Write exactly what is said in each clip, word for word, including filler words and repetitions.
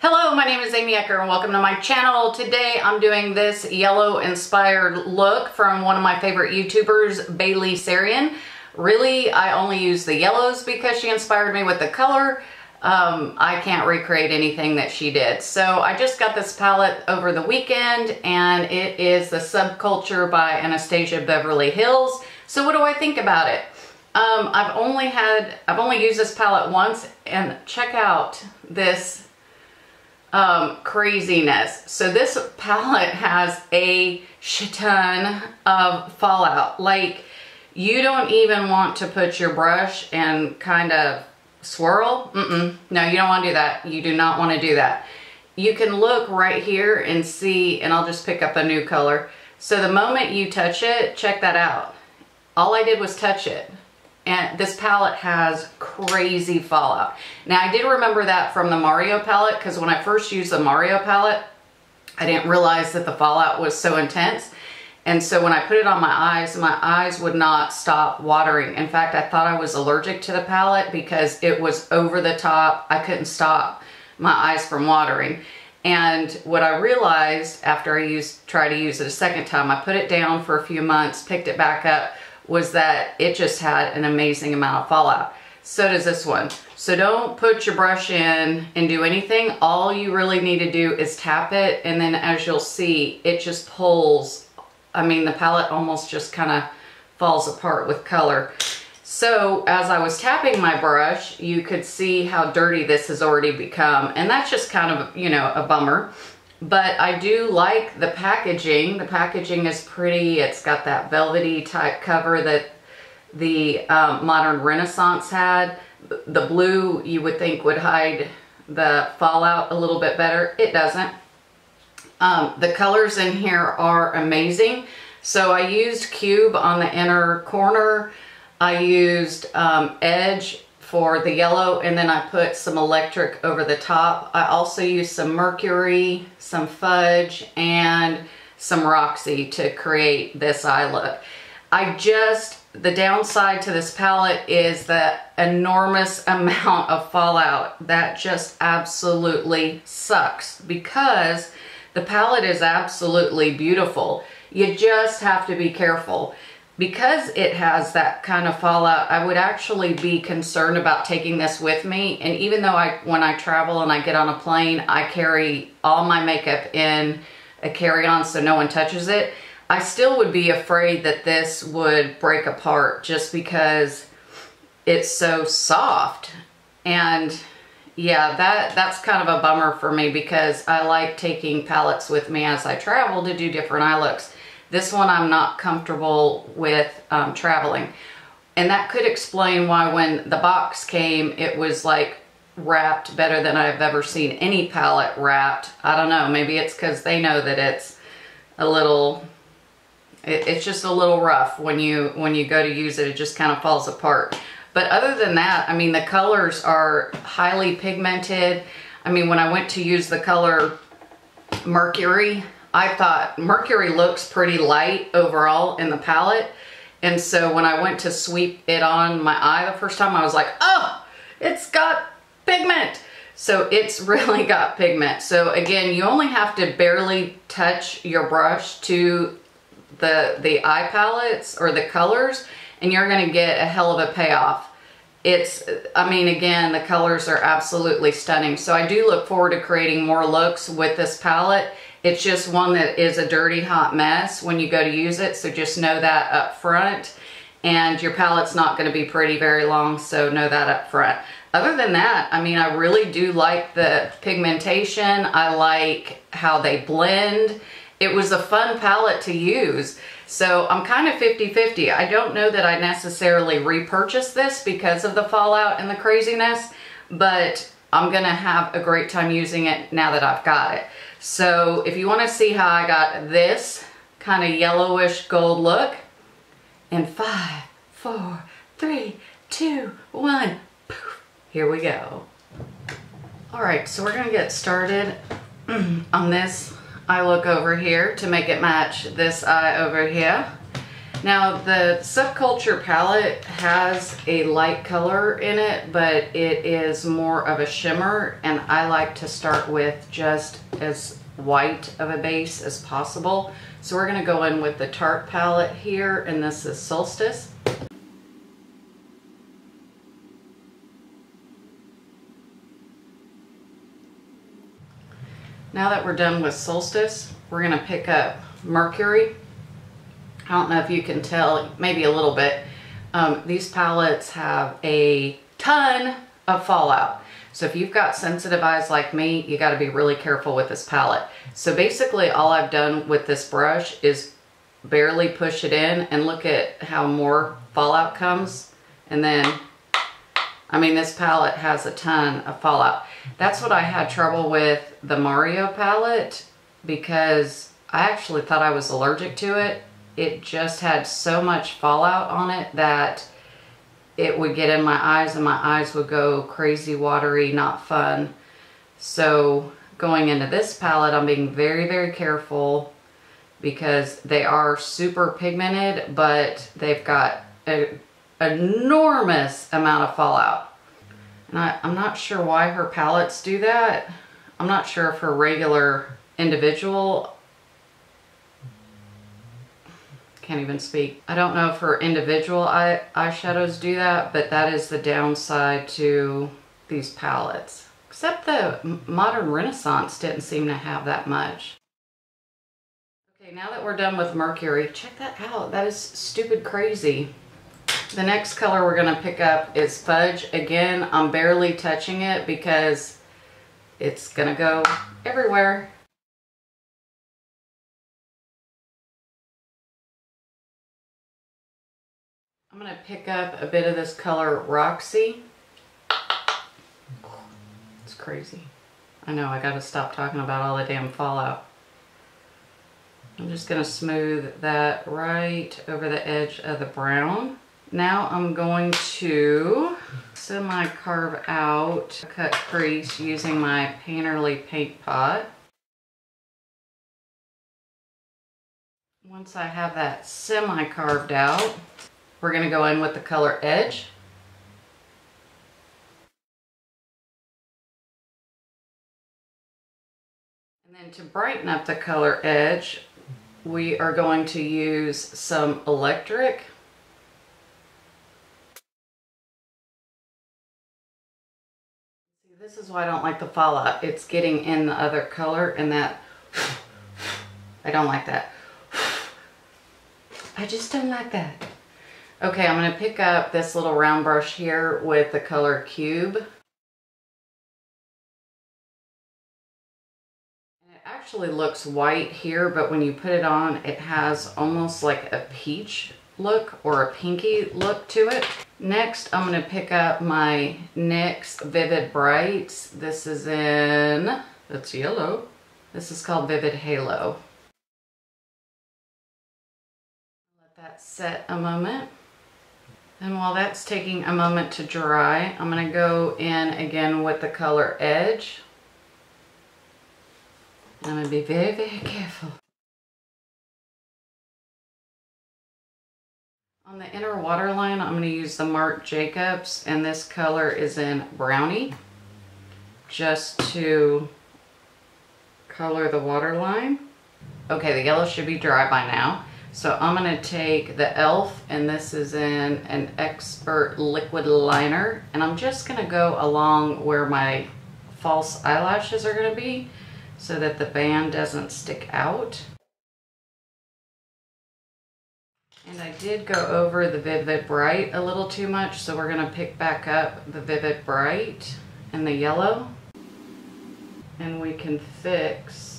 Hello, my name is Amy Ecker and welcome to my channel. Today I'm doing this yellow inspired look from one of my favorite YouTubers, Bailey Sarian. Really, I only use the yellows because she inspired me with the color. Um, I can't recreate anything that she did. So I just got this palette over the weekend and it is the Subculture by Anastasia Beverly Hills. So what do I think about it? Um, I've only had, I've only used this palette once, and check out this um, craziness. So this palette has a shit ton of fallout. Like, you don't even want to put your brush and kind of swirl. Mm-mm. No, you don't want to do that. You do not want to do that. You can look right here and see, and I'll just pick up a new color. So the moment you touch it, check that out. All I did was touch it. And this palette has crazy fallout. Now, I did remember that from the Mario palette, because when I first used the Mario palette, I didn't realize that the fallout was so intense. And so when I put it on my eyes, my eyes would not stop watering. In fact, I thought I was allergic to the palette because it was over the top. I couldn't stop my eyes from watering. And what I realized after I used, tried to use it a second time, I put it down for a few months, picked it back up, was that it just had an amazing amount of fallout. So does this one. So don't put your brush in and do anything. All you really need to do is tap it, and then as you'll see, it just pulls. I mean, the palette almost just kind of falls apart with color. So as I was tapping my brush, you could see how dirty this has already become, and that's just kind of, you know, a bummer. But I do like the packaging. The packaging is pretty. It's got that velvety type cover that the um, Modern Renaissance had. The blue, you would think, would hide the fallout a little bit better. It doesn't. Um, the colors in here are amazing. So I used Cube on the inner corner. I used um, Edge for the yellow, and then I put some electric over the top. I also used some mercury, some fudge, and some Roxy to create this eye look. I just, the downside to this palette is the enormous amount of fallout. That just absolutely sucks because the palette is absolutely beautiful. You just have to be careful. Because it has that kind of fallout, I would actually be concerned about taking this with me. And even though I, when I travel and I get on a plane, I carry all my makeup in a carry-on so no one touches it, I still would be afraid that this would break apart just because it's so soft. And yeah, that, that's kind of a bummer for me because I like taking palettes with me as I travel to do different eye looks. This one I'm not comfortable with um, traveling. And that could explain why when the box came, it was like wrapped better than I've ever seen any palette wrapped. I don't know, maybe it's because they know that it's a little, it, it's just a little rough when you, when you go to use it, it just kind of falls apart. But other than that, I mean, the colors are highly pigmented. I mean, when I went to use the color Mercury, I thought Mercury looks pretty light overall in the palette. And so when I went to sweep it on my eye the first time, I was like, oh, it's got pigment. So it's really got pigment. So again, you only have to barely touch your brush to the, the eye palettes or the colors, and you're going to get a hell of a payoff. It's, I mean, again, the colors are absolutely stunning. So I do look forward to creating more looks with this palette. It's just one that is a dirty hot mess when you go to use it, so just know that up front. And your palette's not going to be pretty very long, so know that up front. Other than that, I mean, I really do like the pigmentation. I like how they blend. It was a fun palette to use. So I'm kind of fifty fifty. I don't know that I necessarily repurchased this because of the fallout and the craziness, but I'm going to have a great time using it now that I've got it. So if you want to see how I got this kind of yellowish gold look, in five, four, three, two, one, poof, here we go. All right, so we're going to get started on this eye look over here to make it match this eye over here. Now the Subculture palette has a light color in it, but it is more of a shimmer, and I like to start with just as white of a base as possible. So we're going to go in with the Tarte palette here, and this is Solstice. Now that we're done with Solstice, we're going to pick up Mercury. I don't know if you can tell, maybe a little bit, um, these palettes have a ton of fallout. So if you've got sensitive eyes like me, you got to be really careful with this palette. So basically all I've done with this brush is barely push it in, and look at how more fallout comes. And then, I mean, this palette has a ton of fallout. That's what I had trouble with the Mario palette, because I actually thought I was allergic to it. It just had so much fallout on it that it would get in my eyes, and my eyes would go crazy watery, not fun. So going into this palette, I'm being very, very careful, because they are super pigmented, but they've got an enormous amount of fallout. And I, I'm not sure why her palettes do that. I'm not sure if her regular individual can't even speak. I don't know if her individual eye eyeshadows do that, but that is the downside to these palettes. Except the Modern Renaissance didn't seem to have that much. Okay, now that we're done with Mercury, check that out. That is stupid crazy. The next color we're gonna pick up is Fudge. Again, I'm barely touching it because it's gonna go everywhere. I'm going to pick up a bit of this color Roxy. It's crazy. I know, I got to stop talking about all the damn fallout. I'm just going to smooth that right over the edge of the brown. Now I'm going to semi carve out a cut crease using my Painterly paint pot. Once I have that semi carved out, we're going to go in with the color Edge. And then to brighten up the color Edge, we are going to use some Electric. This is why I don't like the fallout. It's getting in the other color, and that, I don't like that. I just don't like that. Okay, I'm going to pick up this little round brush here with the color Cube. It actually looks white here, but when you put it on, it has almost like a peach look or a pinky look to it. Next, I'm going to pick up my NYX Vivid Brights. This is in, that's yellow. This is called Vivid Halo. Let that set a moment. And while that's taking a moment to dry, I'm going to go in again with the color Edge. I'm going to be very, very careful. On the inner waterline, I'm going to use the Marc Jacobs, and this color is in Brownie, just to color the waterline. Okay, the yellow should be dry by now. So I'm going to take the e l f, and this is in an Expert Liquid Liner, and I'm just going to go along where my false eyelashes are going to be so that the band doesn't stick out. And I did go over the Vivid Bright a little too much, so we're going to pick back up the Vivid Bright and the yellow, and we can fix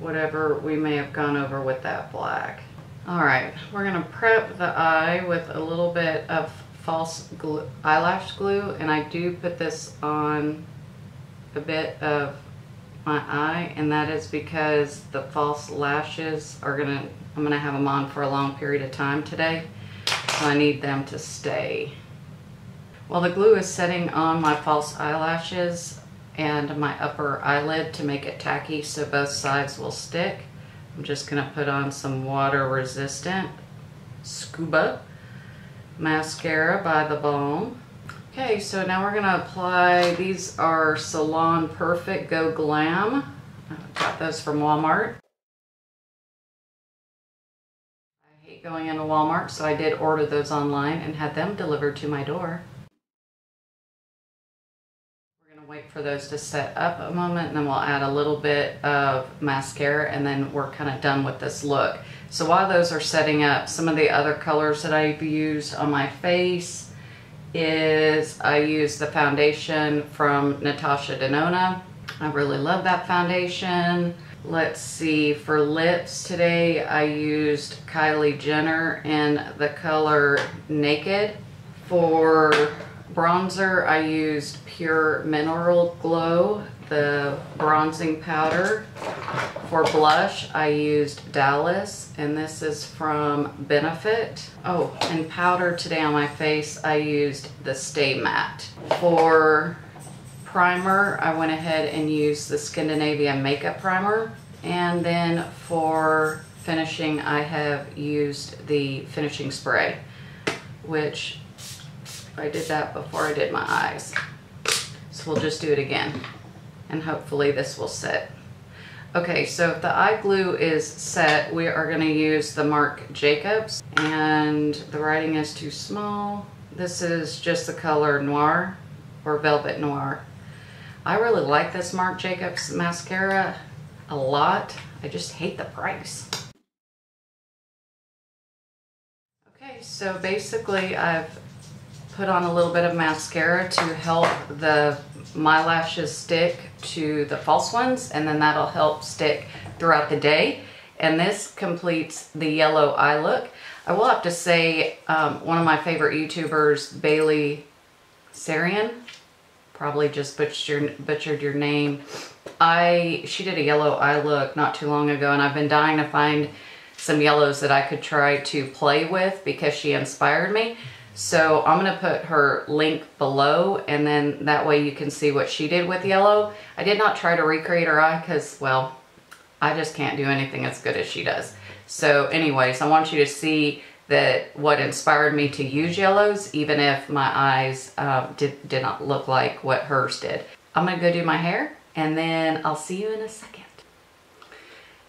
whatever we may have gone over with that black. All right, we're gonna prep the eye with a little bit of false glue, eyelash glue, and I do put this on a bit of my eye, and that is because the false lashes are gonna, I'm gonna have them on for a long period of time today, so I need them to stay. While the glue is setting on my false eyelashes and my upper eyelid to make it tacky so both sides will stick, I'm just gonna put on some water resistant Scuba mascara by The Balm. Okay, so now we're gonna apply, these are Salon Perfect Go Glam. I got those from Walmart. I hate going into Walmart, so I did order those online and had them delivered to my door. Wait for those to set up a moment, and then we'll add a little bit of mascara, and then we're kind of done with this look. So while those are setting up, some of the other colors that I've used on my face is I use the foundation from Natasha Denona. I really love that foundation. Let's see, for lips today I used Kylie Jenner in the color Naked. For bronzer, I used Pure Mineral Glow, the bronzing powder. For blush, I used Dallas, and this is from Benefit. Oh, and powder today on my face, I used the Stay Matte. For primer, I went ahead and used the Scandinavia Makeup Primer. And then for finishing, I have used the finishing spray, which I did that before I did my eyes. So we'll just do it again, and hopefully this will sit. Okay, so if the eye glue is set, we are gonna use the Marc Jacobs, and the writing is too small. This is just the color Noir, or Velvet Noir. I really like this Marc Jacobs mascara a lot. I just hate the price. Okay, so basically I've put on a little bit of mascara to help the my lashes stick to the false ones, and then that'll help stick throughout the day. And this completes the yellow eye look. I will have to say, um, one of my favorite YouTubers, Bailey Sarian, probably just butchered, butchered your name. I she did a yellow eye look not too long ago, and I've been dying to find some yellows that I could try to play with because she inspired me. So I'm gonna put her link below, and then that way you can see what she did with yellow. I did not try to recreate her eye because, well, I just can't do anything as good as she does. So anyways, I want you to see that what inspired me to use yellows, even if my eyes uh, did, did not look like what hers did. I'm gonna go do my hair, and then I'll see you in a second.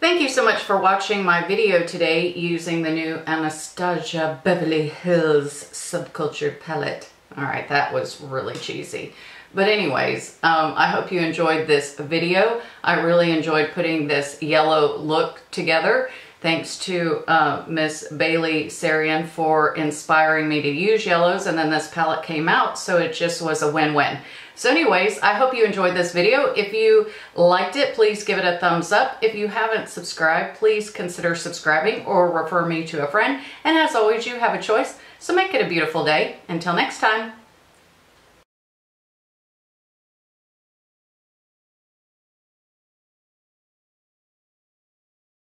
Thank you so much for watching my video today using the new Anastasia Beverly Hills Subculture palette. All right, that was really cheesy. But anyways, um, I hope you enjoyed this video. I really enjoyed putting this yellow look together. Thanks to uh, Miss Bailey Sarian for inspiring me to use yellows, and then this palette came out, so it just was a win-win. So anyways, I hope you enjoyed this video. If you liked it, please give it a thumbs up. If you haven't subscribed, please consider subscribing or refer me to a friend. And as always, you have a choice, so make it a beautiful day. Until next time.